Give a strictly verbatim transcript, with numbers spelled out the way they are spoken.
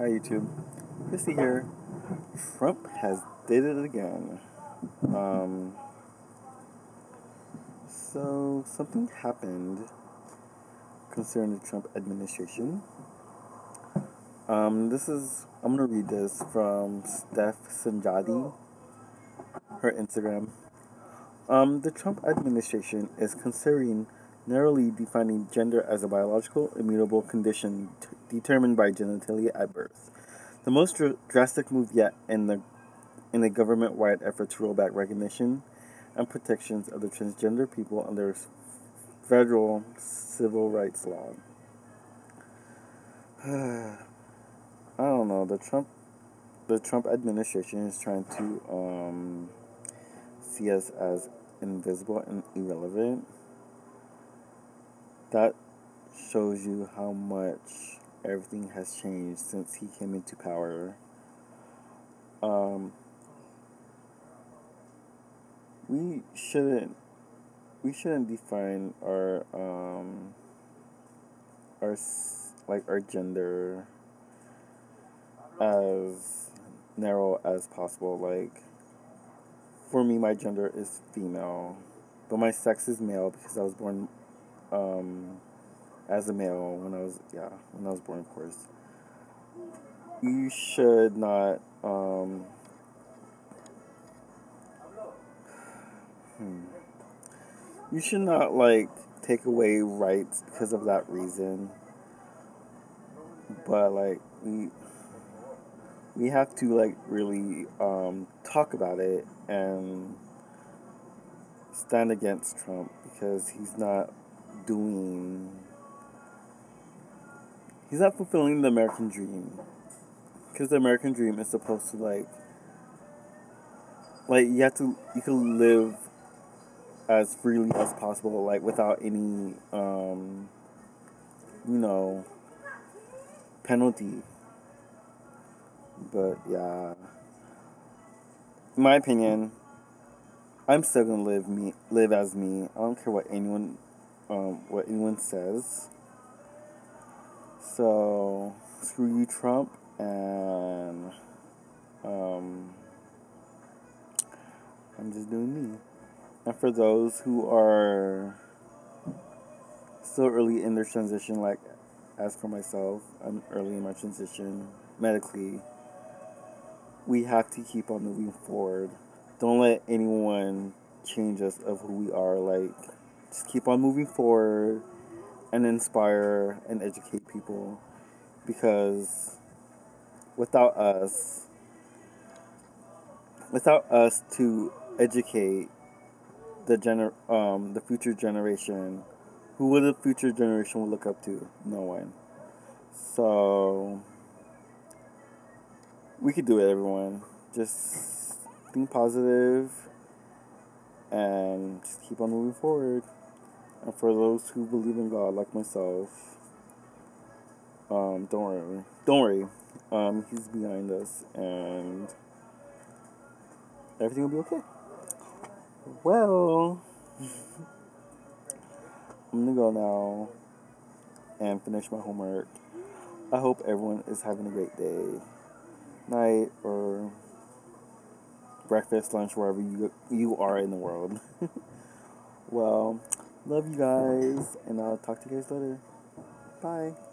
Hi YouTube, Christy here. Trump has did it again. Um, so something happened concerning the Trump administration. Um, this is I'm gonna read this from Steph Sanjati, her Instagram. Um, the Trump administration is considering narrowly defining gender as a biological, immutable condition t determined by genitalia at birth. The most dr drastic move yet in the in a government-wide effort to roll back recognition and protections of the transgender people under federal civil rights law. I don't know. The Trump the Trump administration is trying to um, see us as invisible and irrelevant. That shows you how much everything has changed since he came into power. Um, we shouldn't we shouldn't define our um our like our gender as narrow as possible. Like, for me, my gender is female, but my sex is male because I was born Um, as a male when I was yeah when I was born, of course. You should not. Um, hmm. You should not like take away rights because of that reason. But like we we have to like really um, talk about it and stand against Trump, because he's not. doing he's not fulfilling the American dream, because the American dream is supposed to like like you have to you can live as freely as possible, like without any um you know penalty. But yeah, in my opinion, I'm still gonna live me live as me. I don't care what anyone Um, what anyone says. So screw you, Trump, and um, I'm just doing me. And for those who are still early in their transition, like as for myself, I'm early in my transition medically. We have to keep on moving forward. Don't let anyone change us of who we are. Like, just keep on moving forward and inspire and educate people, because without us, without us to educate the gener um the future generation, who would the future generation would look up to? No one. So we could do it, everyone. Just think positive and just keep on moving forward. And for those who believe in God, like myself, um, don't worry. Don't worry. Um, he's behind us, and everything will be okay. Well, I'm gonna go now and finish my homework. I hope everyone is having a great day, night, or breakfast, lunch, wherever you you are in the world. Well, love you guys, and I'll talk to you guys later. Bye.